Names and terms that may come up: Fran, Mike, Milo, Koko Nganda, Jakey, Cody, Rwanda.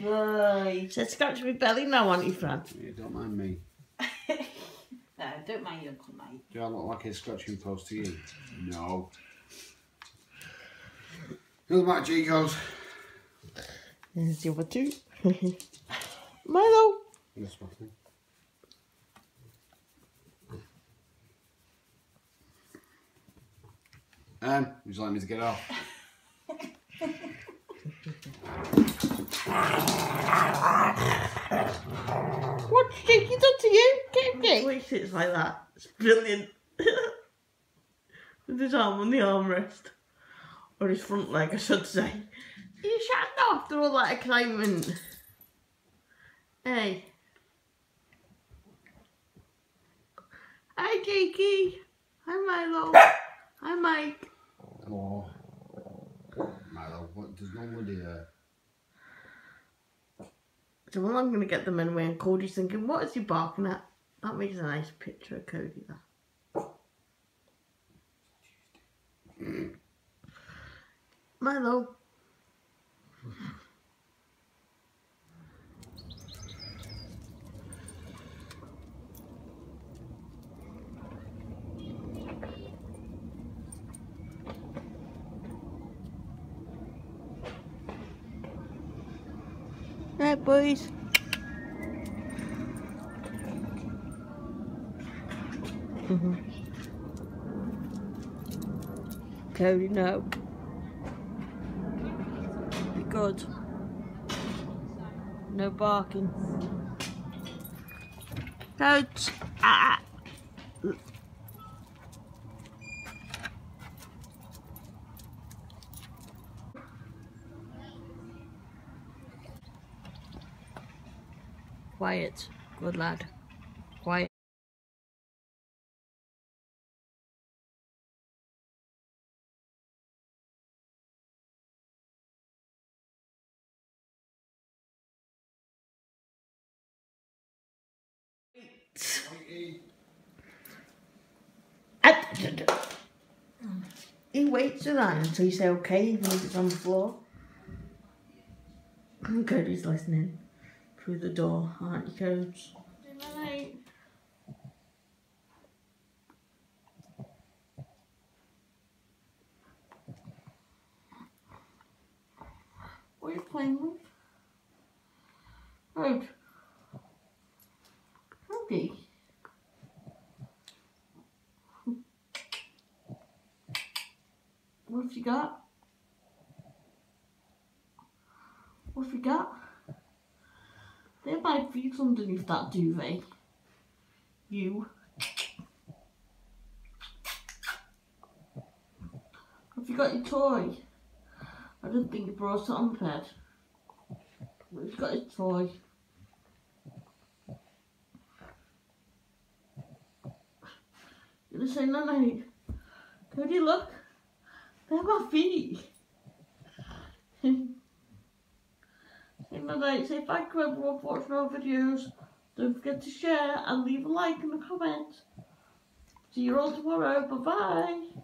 Right. So scratch my belly now, aren't you, Fran? Yeah, don't mind me. No, don't mind your Uncle Mike. Do I look like he's scratching close to you? No. Look at G goes. There's the other two. Milo. Yes, nothing. Would you like me to get off? What's Jakey done to you? Get him, Jakey. It's like that. It's brilliant. With his arm on the armrest. Or his front leg, I should say. You shut up after all that excitement. Hey. Hi, Jakey. Hi, Milo. Hi, Mike. Hello. Milo, what does nobody hear? So well, I'm going to get them anyway, and Cody's thinking, what is he barking at? That makes a nice picture of Cody, that. Milo. Right, boys. Cody, no. Be good. No barking. Don't. Ah. Quiet, good lad. Quiet. He waits for that until you say okay, even if it's on the floor. And Cody's listening. Through the door, aren't you, Coach? Good night. What are you playing with? Right. Cody. What have you got? What have you got? There my feet underneath that duvet. You. Have you got your toy? I didn't think you brought it on bed. But he's got his toy. You're gonna say no night. Cody, look. They're my feet. Say thank you everyone for watching our videos. Don't forget to share and leave a like and a comment. See you all tomorrow. Bye bye.